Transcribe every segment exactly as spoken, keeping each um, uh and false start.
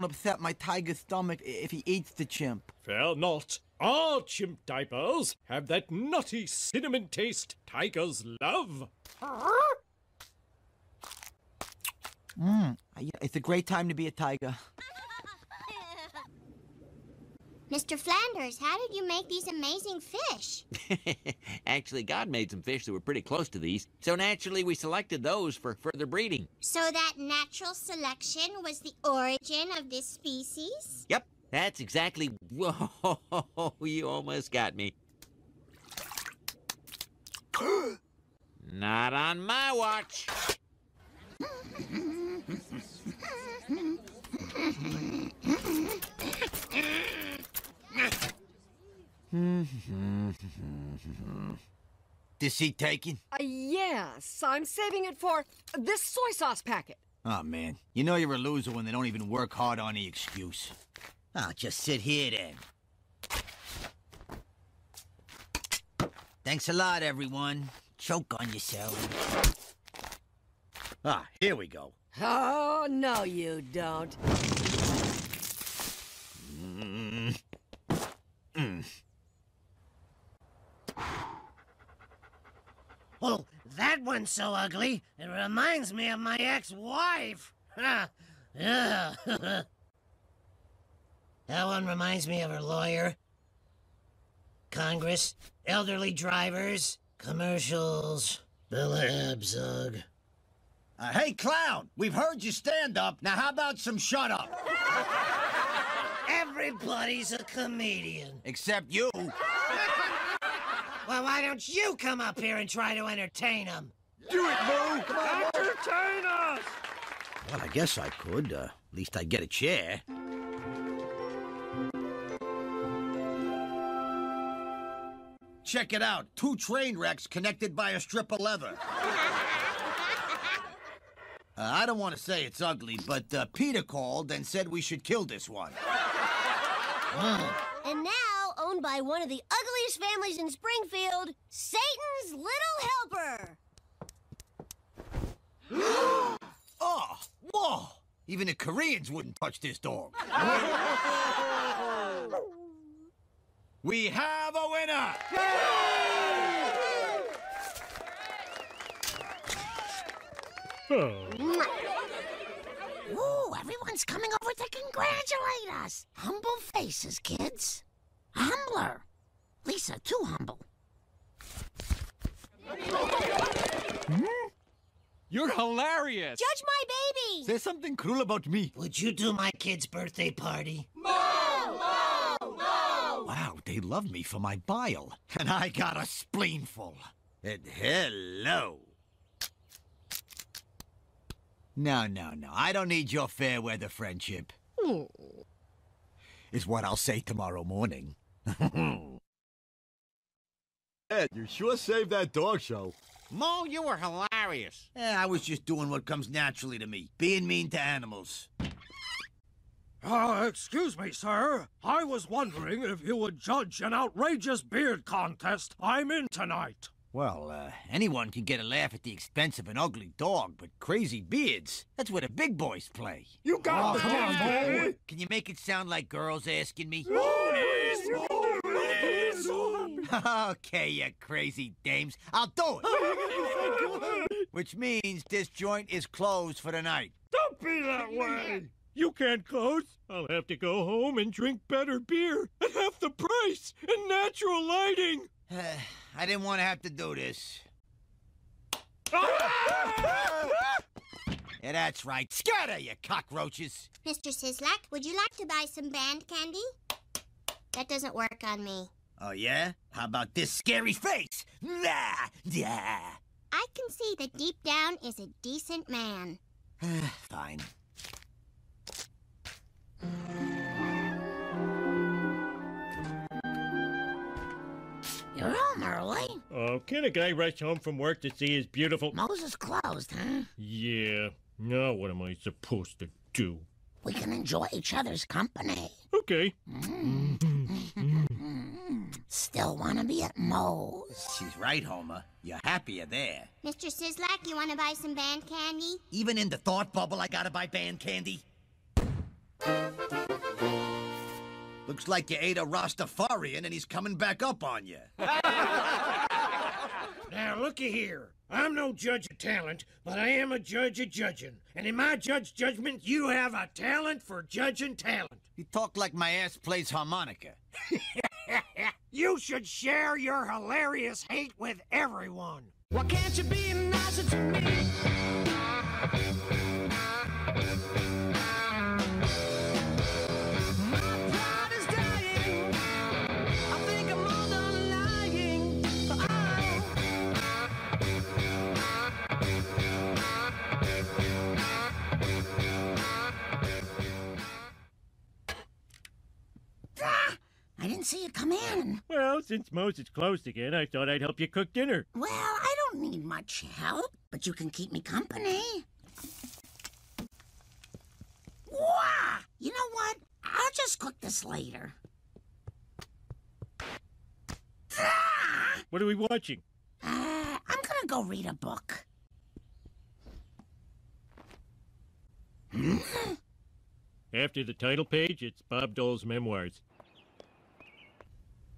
upset my tiger's stomach if he eats the chimp. Fair not. Our chimp diapers have that nutty cinnamon taste tigers love. Mmm, it's a great time to be a tiger. Mister Flanders, how did you make these amazing fish? Actually, God made some fish that were pretty close to these, so naturally we selected those for further breeding. So that natural selection was the origin of this species? Yep, that's exactly... Whoa, you almost got me. Not on my watch. This seat taken? Uh, yes, I'm saving it for this soy sauce packet. Oh, man. You know you're a loser when they don't even work hard on the excuse. I'll just sit here, then. Thanks a lot, everyone. Choke on yourself. Ah, here we go. Oh, no, you don't. Mm. Mm. Oh, that one's so ugly, it reminds me of my ex-wife. That one reminds me of her lawyer, Congress, elderly drivers, commercials, Bella Abzug. Uh, hey, clown, we've heard you stand up. Now how about some shut up? Everybody's a comedian. Except you. Well, why don't you come up here and try to entertain them? Do it, Lou! Come on, entertain us! Well, I guess I could. Uh, at least I'd get a chair. Check it out. Two train wrecks connected by a strip of leather. Uh, I don't want to say it's ugly, but uh, Peter called and said we should kill this one. Wow. And now, owned by one of the ugliest families in Springfield, Satan's Little Helper. Oh, whoa! Even the Koreans wouldn't touch this dog. We have a winner! Yay! Oh. Ooh, everyone's coming over to congratulate us. Humble faces, kids. Humbler. Lisa, too humble. Hmm? You're hilarious. Judge my baby. Say something cruel about me. Would you do my kid's birthday party? No, no, no. Wow, they love me for my bile. And I got a spleenful. And hello. No, no, no. I don't need your fair weather friendship. Oh. Is what I'll say tomorrow morning. Ed, you sure saved that dog show. Mo, you were hilarious. Eh, I was just doing what comes naturally to me. Being mean to animals. Uh, excuse me, sir. I was wondering if you would judge an outrageous beard contest I'm in tonight. Well, uh, anyone can get a laugh at the expense of an ugly dog, but crazy beards, that's where the big boys play. You got oh, the come on, boy. Can you make it sound like girls asking me? Okay, you crazy dames, I'll do it. Which means this joint is closed for the night. Don't be that way. You can't close. I'll have to go home and drink better beer at half the price and natural lighting. Uh, I didn't want to have to do this. Yeah, that's right. Scatter, you cockroaches. Mister Szyslak, would you like to buy some band candy? That doesn't work on me. Oh, yeah? How about this scary face? Nah, yeah. I can see that deep down is a decent man. Fine. You're home early. Oh, can a guy rush home from work to see his beautiful... Moses closed, huh? Yeah. Now what am I supposed to do? We can enjoy each other's company. Okay. Mm. Mm. Still want to be at Mo's. She's right, Homer. You're happier there. Mister Szyslak, you want to buy some band candy? Even in the thought bubble, I gotta buy band candy. Looks like you ate a Rastafarian and he's coming back up on you. Now, looky here. I'm no judge of talent, but I am a judge of judging. And in my judge judgment, you have a talent for judging talent. You talk like my ass plays harmonica. You should share your hilarious hate with everyone. Why can't you be nicer to me? I didn't see you come in. Well, since Moe's is closed again, I thought I'd help you cook dinner. Well, I don't need much help, but you can keep me company. Wah! You know what? I'll just cook this later. What are we watching? Uh, I'm gonna go read a book. After the title page, it's Bob Dole's memoirs.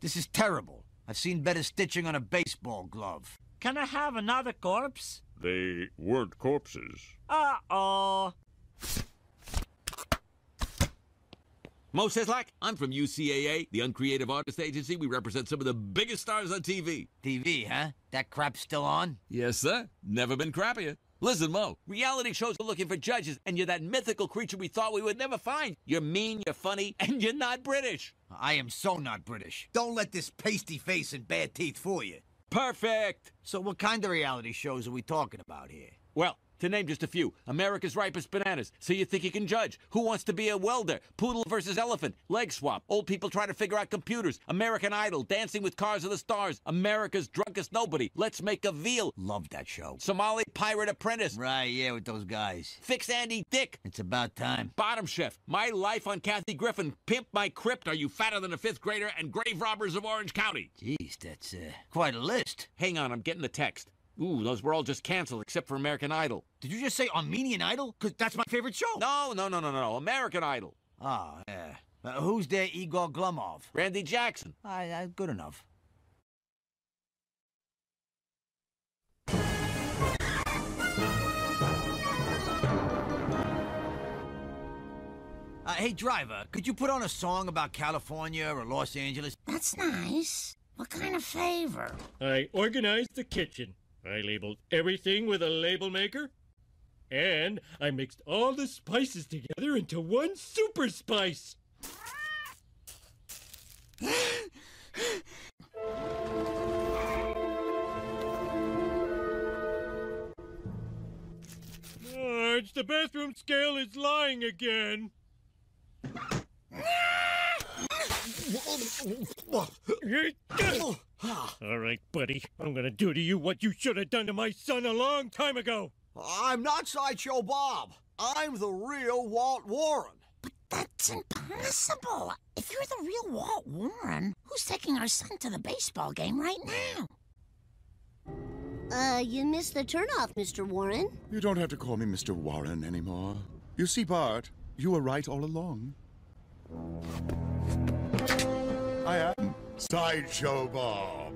This is terrible. I've seen better stitching on a baseball glove. Can I have another corpse? They weren't corpses. Uh-oh. Mister Szyslak, I'm from U C A A, the Uncreative Artist Agency. We represent some of the biggest stars on T V. T V, huh? That crap's still on? Yes, sir. Never been crappier. Listen, Mo, reality shows are looking for judges, and you're that mythical creature we thought we would never find. You're mean, you're funny, and you're not British. I am so not British. Don't let this pasty face and bad teeth fool you. Perfect! So what kind of reality shows are we talking about here? Well, to name just a few, America's Ripest Bananas, So You Think You Can Judge, Who Wants to Be a Welder, Poodle versus Elephant, Leg Swap, Old People Try to Figure Out Computers, American Idol, Dancing with Cars of the Stars, America's Drunkest Nobody, Let's Make a Veal. Love that show. Somali Pirate Apprentice. Right, yeah, with those guys. Fix Andy Dick. It's about time. Bottom Chef. My Life on Kathy Griffin. Pimp My Crypt. Are You Fatter Than a Fifth Grader? And Grave Robbers of Orange County. Jeez, that's uh, quite a list. Hang on, I'm getting the text. Ooh, those were all just canceled except for American Idol. Did you just say Armenian Idol? Because that's my favorite show. No, no, no, no, no. American Idol. Oh, yeah. Uh, who's there? Igor Glumov? Randy Jackson. Uh, uh, good enough. Uh, hey, driver, could you put on a song about California or Los Angeles? That's nice. What kind of favor? I organized the kitchen. I labeled everything with a label maker, and I mixed all the spices together into one super spice. Marge, the bathroom scale is lying again. All right, buddy. I'm gonna do to you what you should have done to my son a long time ago. I'm not Sideshow Bob. I'm the real Walt Warren. But that's impossible. If you're the real Walt Warren, who's taking our son to the baseball game right now? Uh, you missed the turnoff, Mister Warren. You don't have to call me Mister Warren anymore. You see, Bart, you were right all along. I am Sideshow Bob.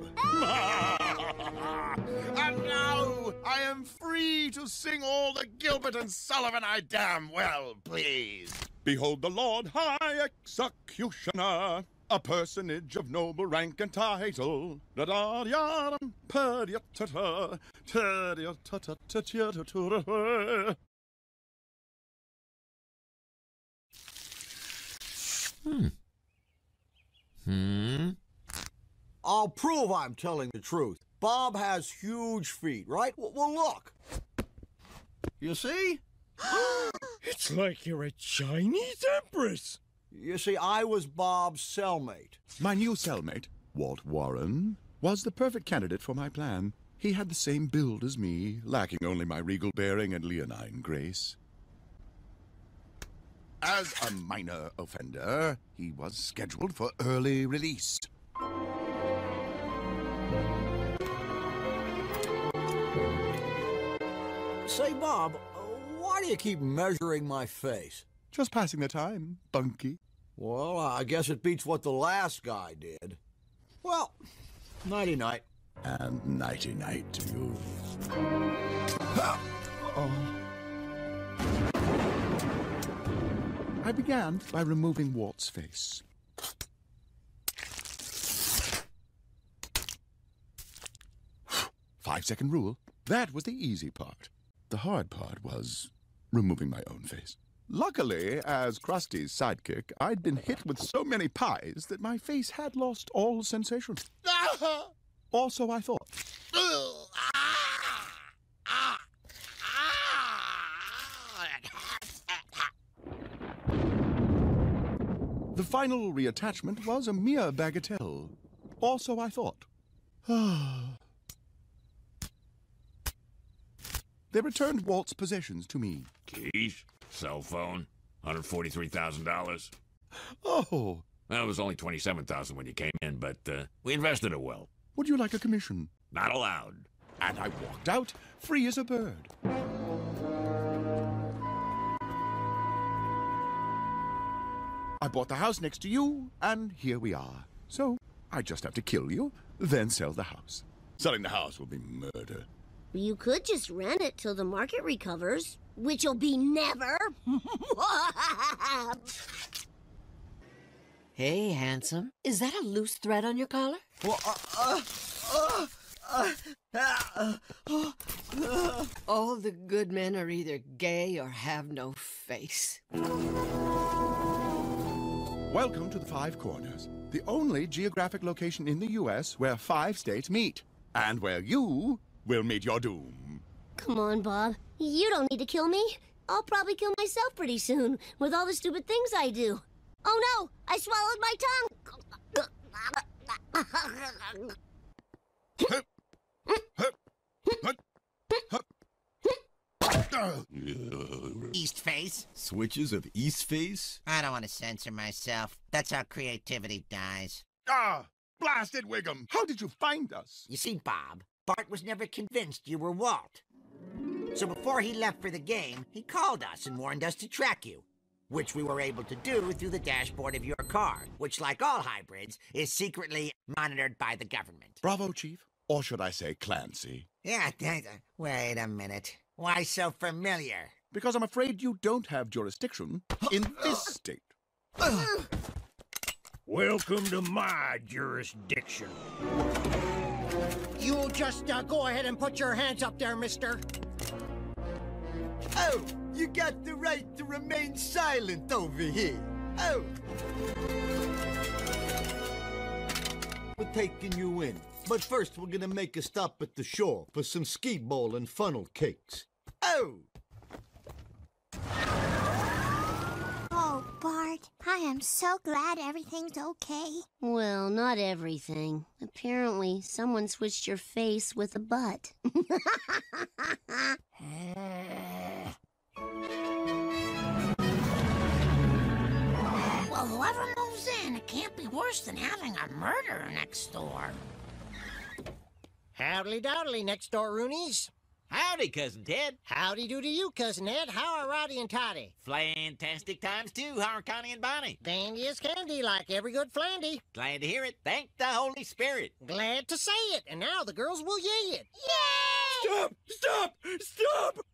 And now I am free to sing all the Gilbert and Sullivan I damn well please. Behold the Lord High Executioner, a personage of noble rank and title. Hmm. Hmm? I'll prove I'm telling the truth. Bob has huge feet, right? Well, well look. You see? It's like you're a Chinese empress. You see, I was Bob's cellmate. My new cellmate, Walt Warren, was the perfect candidate for my plan. He had the same build as me, lacking only my regal bearing and leonine grace. As a minor offender, he was scheduled for early release. Say, Bob, why do you keep measuring my face? Just passing the time, Bunky. Well, I guess it beats what the last guy did. Well, nighty-night. And nighty-night, you... Ah! Oh. I began by removing Walt's face. Five-second rule. That was the easy part. The hard part was removing my own face. Luckily, as Krusty's sidekick, I'd been hit with so many pies that my face had lost all sensation. Or so I thought. The final reattachment was a mere bagatelle. Or so I thought. They returned Walt's possessions to me. Keys, cell phone, one hundred forty-three thousand dollars. Oh. That was only twenty-seven thousand dollars when you came in, but uh, we invested it well. Would you like a commission? Not allowed. And I walked out, free as a bird. I bought the house next to you, and here we are. So, I just have to kill you, then sell the house. Selling the house will be murder. You could just rent it till the market recovers, which'll be never. Hey, handsome. Is that a loose thread on your collar? Well, uh, uh, uh, uh, uh, uh, all the good men are either gay or have no face. Welcome to the Five Corners, the only geographic location in the U S where five states meet, and where you... we'll meet your doom. Come on, Bob. You don't need to kill me. I'll probably kill myself pretty soon with all the stupid things I do. Oh no! I swallowed my tongue! East face? Switches of East face? I don't want to censor myself. That's how creativity dies. Ah! Blasted Wiggum! How did you find us? You see, Bob, Bart was never convinced you were Walt. So before he left for the game, he called us and warned us to track you, which we were able to do through the dashboard of your car, which, like all hybrids, is secretly monitored by the government. Bravo, Chief. Or should I say Clancy? Yeah, wait a minute. Why so familiar? Because I'm afraid you don't have jurisdiction in this state. Welcome to my jurisdiction. You just uh, go ahead and put your hands up there, mister. Oh, you got the right to remain silent over here. Oh. We're taking you in. But first, we're gonna make a stop at the shore for some skee-ball and funnel cakes. Oh. Oh, Bart, I am so glad everything's okay. Well, not everything. Apparently, someone switched your face with a butt. Well, whoever moves in, it can't be worse than having a murderer next door. Howdy dowdly, next door Roonies. Howdy, Cousin Ted. Howdy do to you, Cousin Ed. How are Roddy and Toddy? Fantastic times, too. How are Connie and Bonnie? Dandy is candy, like every good flandy. Glad to hear it. Thank the Holy Spirit. Glad to say it. And now the girls will yay it. Yay! Stop! Stop! Stop!